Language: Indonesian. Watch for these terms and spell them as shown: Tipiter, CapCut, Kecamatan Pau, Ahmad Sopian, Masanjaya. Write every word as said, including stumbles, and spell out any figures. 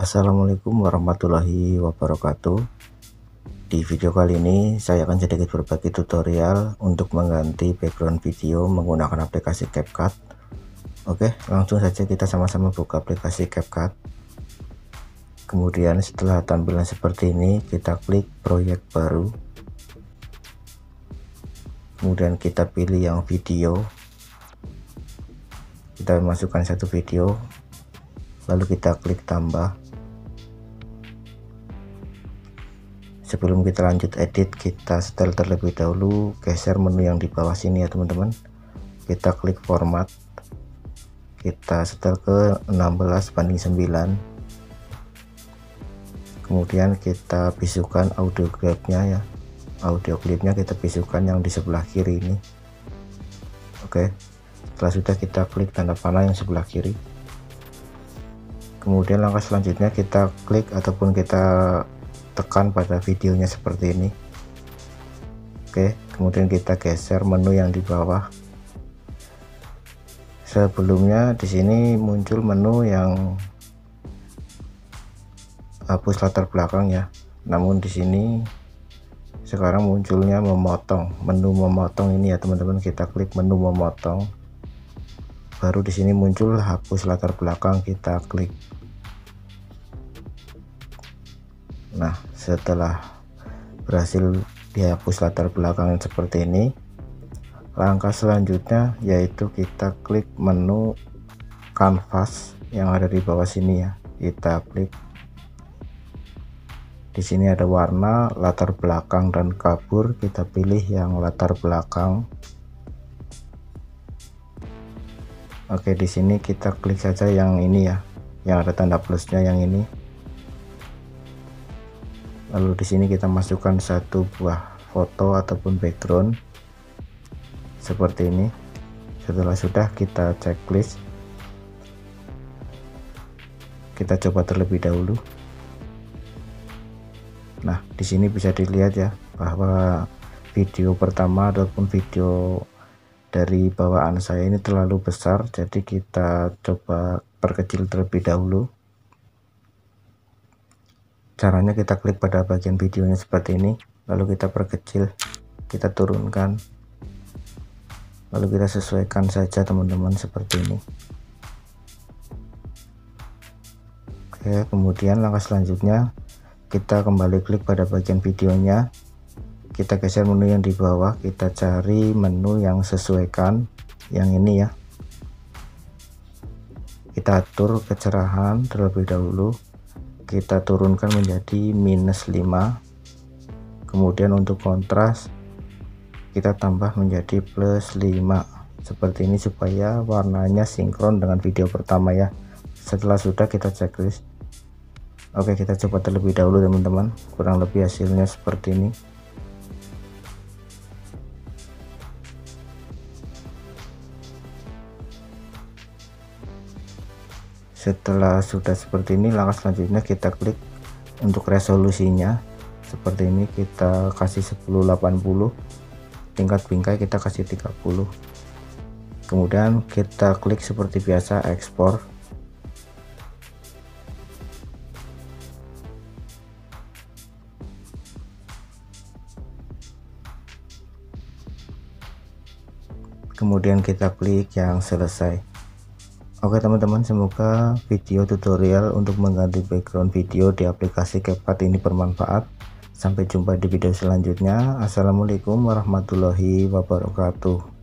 Assalamualaikum warahmatullahi wabarakatuh. Di video kali ini saya akan sedikit berbagi tutorial untuk mengganti background video menggunakan aplikasi CapCut. Oke, langsung saja kita sama-sama buka aplikasi CapCut. Kemudian setelah tampilan seperti ini, kita klik proyek baru. Kemudian kita pilih yang video. Kita masukkan satu video, lalu kita klik tambah. Sebelum kita lanjut edit, kita setel terlebih dahulu, geser menu yang di bawah sini ya teman-teman. Kita klik format, kita setel ke enam belas banding sembilan. Kemudian kita pisukan audio clipnya ya, audio clipnya kita pisukan yang di sebelah kiri ini. Oke, setelah sudah kita klik tanda panah yang sebelah kiri. Kemudian langkah selanjutnya kita klik ataupun kita tekan pada videonya seperti ini. Oke, kemudian kita geser menu yang di bawah. Sebelumnya di sini muncul menu yang hapus latar belakang ya. Namun di sini sekarang munculnya memotong, menu memotong ini ya teman-teman. Kita klik menu memotong. Baru di sini muncul hapus latar belakang, kita klik. Nah, setelah berhasil dihapus latar belakang seperti ini, langkah selanjutnya yaitu kita klik menu canvas yang ada di bawah sini ya. Kita klik. Di sini ada warna, latar belakang, dan kabur. Kita pilih yang latar belakang. Oke, di sini kita klik saja yang ini ya, yang ada tanda plusnya yang ini. Lalu di sini kita masukkan satu buah foto ataupun background seperti ini. Setelah sudah, kita checklist. Kita coba terlebih dahulu. Nah, di sini bisa dilihat ya bahwa video pertama ataupun video dari bawaan saya ini terlalu besar, jadi kita coba perkecil terlebih dahulu. Caranya kita klik pada bagian videonya seperti ini, lalu kita perkecil, kita turunkan, lalu kita sesuaikan saja teman-teman seperti ini. Oke, kemudian langkah selanjutnya kita kembali klik pada bagian videonya, kita geser menu yang di bawah, kita cari menu yang sesuaikan yang ini ya. Kita atur kecerahan terlebih dahulu, kita turunkan menjadi minus lima. Kemudian untuk kontras kita tambah menjadi plus lima seperti ini, supaya warnanya sinkron dengan video pertama ya. Setelah sudah, kita checklist. Oke, kita coba terlebih dahulu teman-teman, kurang lebih hasilnya seperti ini. Setelah sudah seperti ini, langkah selanjutnya kita klik untuk resolusinya seperti ini. Kita kasih seribu delapan puluh, tingkat bingkai kita kasih tiga puluh. Kemudian kita klik seperti biasa ekspor. Kemudian kita klik yang selesai. Oke teman-teman, semoga video tutorial untuk mengganti background video di aplikasi CapCut ini bermanfaat. Sampai jumpa di video selanjutnya. Assalamualaikum warahmatullahi wabarakatuh.